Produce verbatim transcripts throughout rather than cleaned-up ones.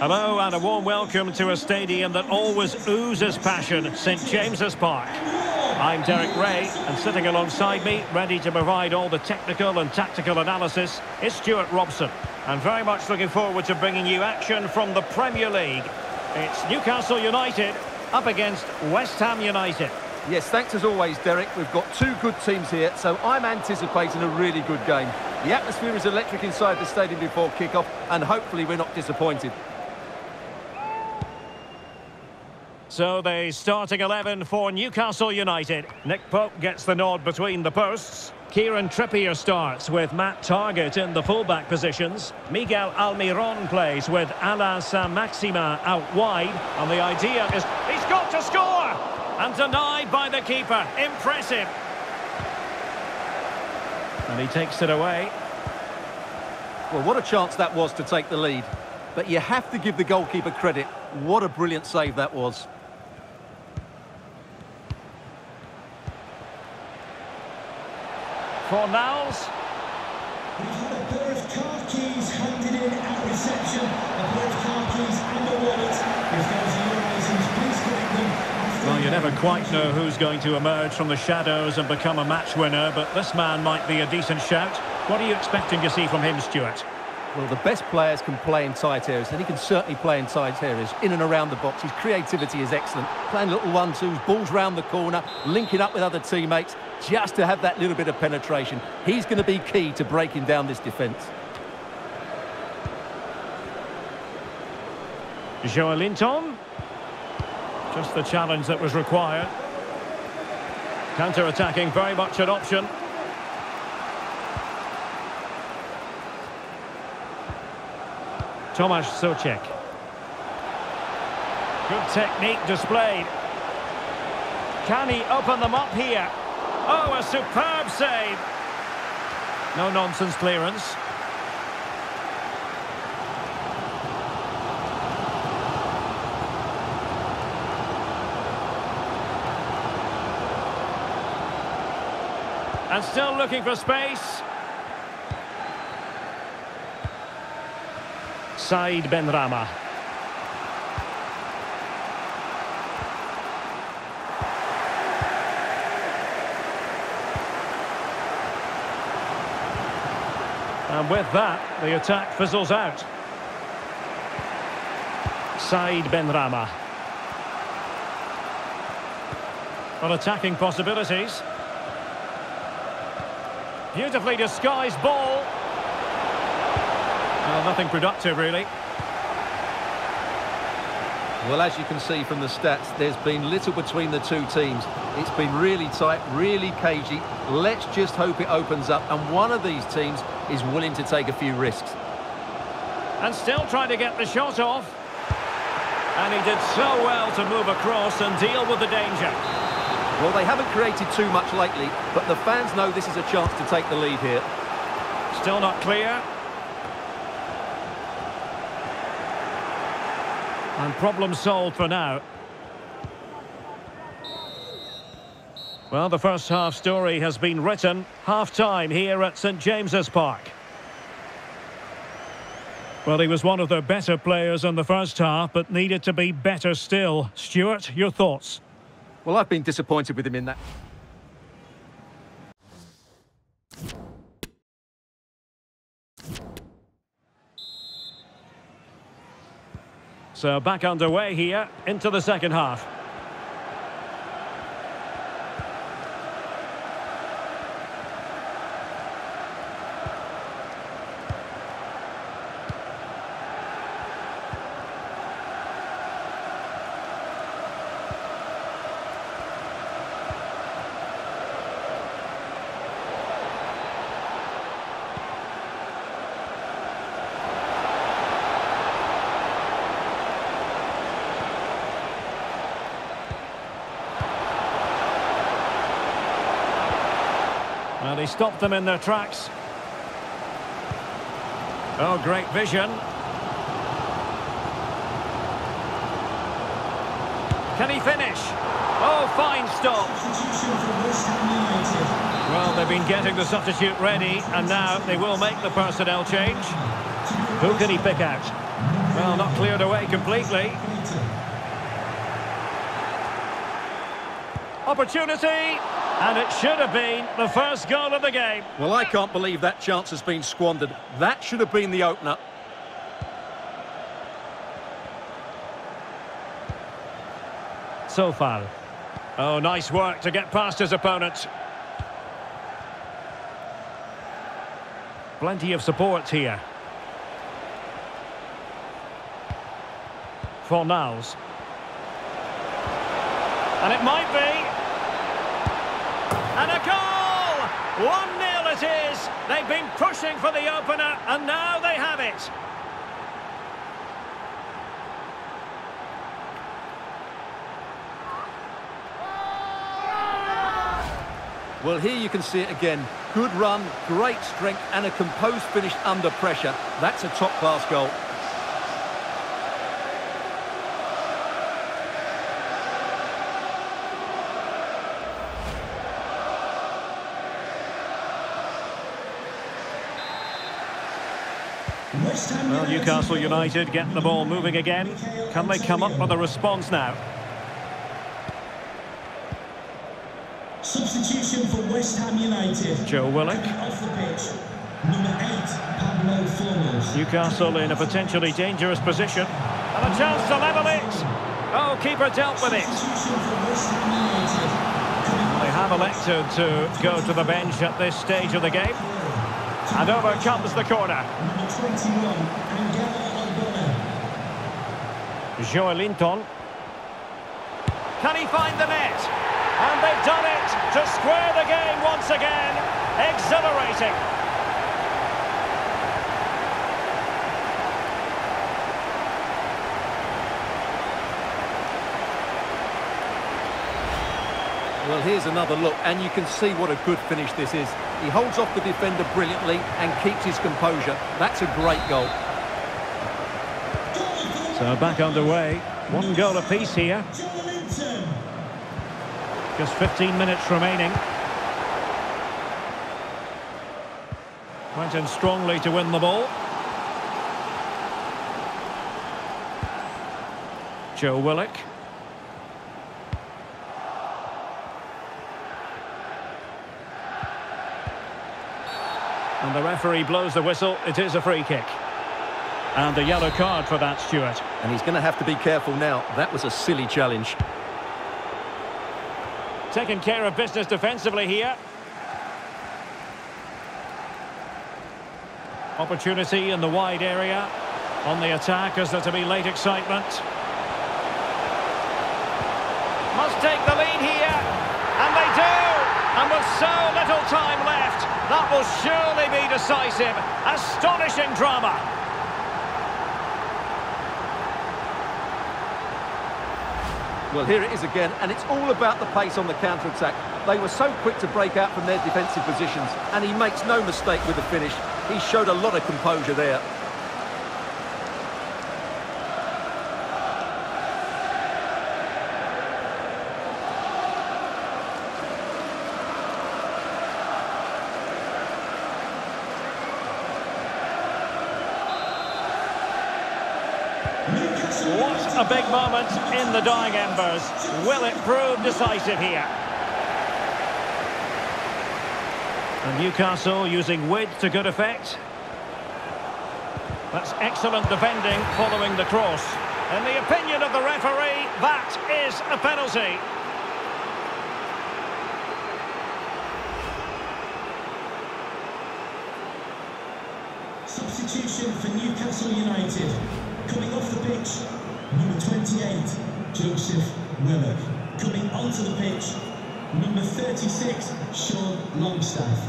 Hello and a warm welcome to a stadium that always oozes passion, Saint James's Park. I'm Derek Ray, and sitting alongside me, ready to provide all the technical and tactical analysis, is Stuart Robson. And very much looking forward to bringing you action from the Premier League. It's Newcastle United up against West Ham United. Yes, thanks as always, Derek. We've got two good teams here, so I'm anticipating a really good game. The atmosphere is electric inside the stadium before kickoff, and hopefully we're not disappointed. So the starting eleven for Newcastle United. Nick Pope gets the nod between the posts. Kieran Trippier starts with Matt Targett in the fullback positions. Miguel Almirón plays with Alain Saint-Maxime out wide. And the idea is he's got to score! And denied by the keeper. Impressive. And he takes it away. Well, what a chance that was to take the lead. But you have to give the goalkeeper credit. What a brilliant save that was. Fornals. He's had a pair of car keys handed in at reception. A pair of car keys and a wallet. If there's your reasons, please collect them. Well, you never quite know who's going to emerge from the shadows and become a match winner, but this man might be a decent shout. What are you expecting to see from him, Stuart? Well, the best players can play in tight areas, and he can certainly play in tight areas, in and around the box. His creativity is excellent. Playing little one-twos, balls round the corner, linking up with other teammates, just to have that little bit of penetration. He's going to be key to breaking down this defence. Joelinton. Just the challenge that was required. Counter-attacking, very much an option. Tomasz Soczek. Good technique displayed. Can he open them up here? Oh, a superb save. No-nonsense clearance. And still looking for space. Saïd Benrahma. And with that, the attack fizzles out. Saïd Benrahma. On attacking possibilities. Beautifully disguised ball. Well, nothing productive, really. Well, as you can see from the stats, there's been little between the two teams. It's been really tight, really cagey. Let's just hope it opens up, and one of these teams is willing to take a few risks. And still trying to get the shot off. And he did so well to move across and deal with the danger. Well, they haven't created too much lately, but the fans know this is a chance to take the lead here. Still not clear. And problem solved for now. Well, the first half story has been written. Half-time here at Saint James's Park. Well, he was one of the better players in the first half, but needed to be better still. Stuart, your thoughts? Well, I've been disappointed with him in that. So back underway here into the second half. And he stopped them in their tracks. Oh, great vision. Can he finish? Oh, fine stop. Well, they've been getting the substitute ready, and now they will make the personnel change. Who can he pick out? Well, not cleared away completely. Opportunity, and it should have been the first goal of the game. Well, I can't believe that chance has been squandered. That should have been the opener. So far. Oh, nice work to get past his opponent. Plenty of support here. Fornals. And it might be. And a goal! one nil it is. They've been pushing for the opener, and now they have it. Well, here you can see it again. Good run, great strength, and a composed finish under pressure. That's a top-class goal. Well, Newcastle United get the ball moving again. Can they come up with a response now? Substitution for West Ham United. Joe Willock. Off the pitch, number eight, Pablo Fornals. Newcastle in a potentially dangerous position. And a chance to level it. Oh, keeper dealt with it. They have elected to go to the bench at this stage of the game. And over comes the corner. Joelinton. Can he find the net? And they've done it to square the game once again. Exhilarating. Well, here's another look, and you can see what a good finish this is. He holds off the defender brilliantly and keeps his composure. That's a great goal. So back underway. One goal apiece here. Just fifteen minutes remaining. Went in strongly to win the ball. Joe Willock. And the referee blows the whistle. It is a free kick. And a yellow card for that, Stuart. And he's going to have to be careful now. That was a silly challenge. Taking care of business defensively here. Opportunity in the wide area. On the attack, is there to be late excitement? Must take the lead here. And they do. And with so little time left, that will surely be decisive. Astonishing drama. Well, here it is again, and it's all about the pace on the counter-attack. They were so quick to break out from their defensive positions, and he makes no mistake with the finish. He showed a lot of composure there. What a big moment in the dying embers. Will it prove decisive here? And Newcastle using width to good effect. That's excellent defending following the cross. In the opinion of the referee, that is a penalty. Substitution for Newcastle United. Coming off the pitch, number twenty-eight, Joseph Willock. Coming onto the pitch, number thirty-six, Sean Longstaff.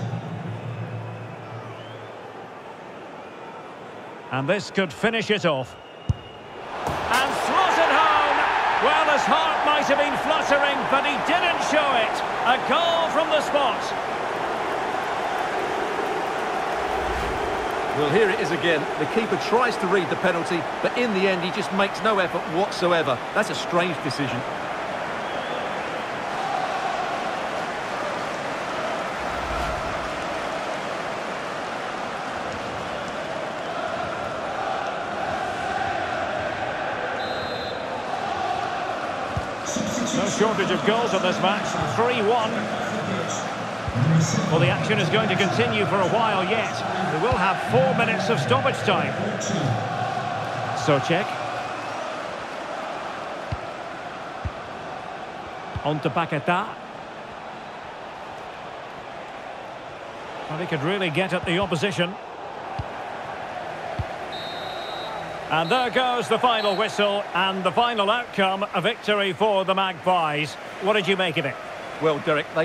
And this could finish it off. And slotted home! Well, his heart might have been fluttering, but he didn't show it. A goal from the spot. Well, here it is again. The keeper tries to read the penalty, but in the end, he just makes no effort whatsoever. That's a strange decision. No shortage of goals on this match. three one. Well, the action is going to continue for a while yet. We will have four minutes of stoppage time. Soczek. On to Paqueta. Well, he could really get at the opposition. And there goes the final whistle and the final outcome, a victory for the Magpies. What did you make of it? Well, Derek, they